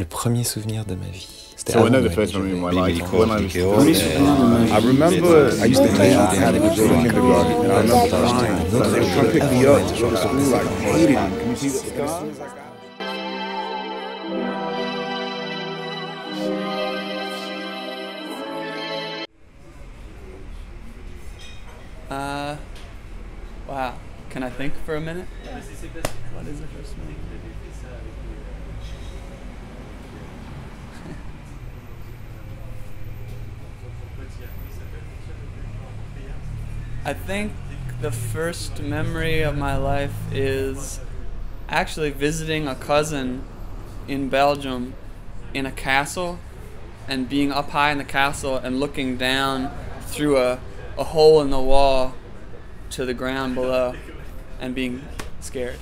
Le premier souvenir de ma vie. So another first memory in my life, when I was I remember I used to play outside in kindergarten, and I remember crying. They were trying to pick me up from school, I hated it. Can you see the scars? Wow. Can I think for a minute? What is the first memory? I think the first memory of my life is actually visiting a cousin in Belgium in a castle and being up high in the castle and looking down through a hole in the wall to the ground below and being scared.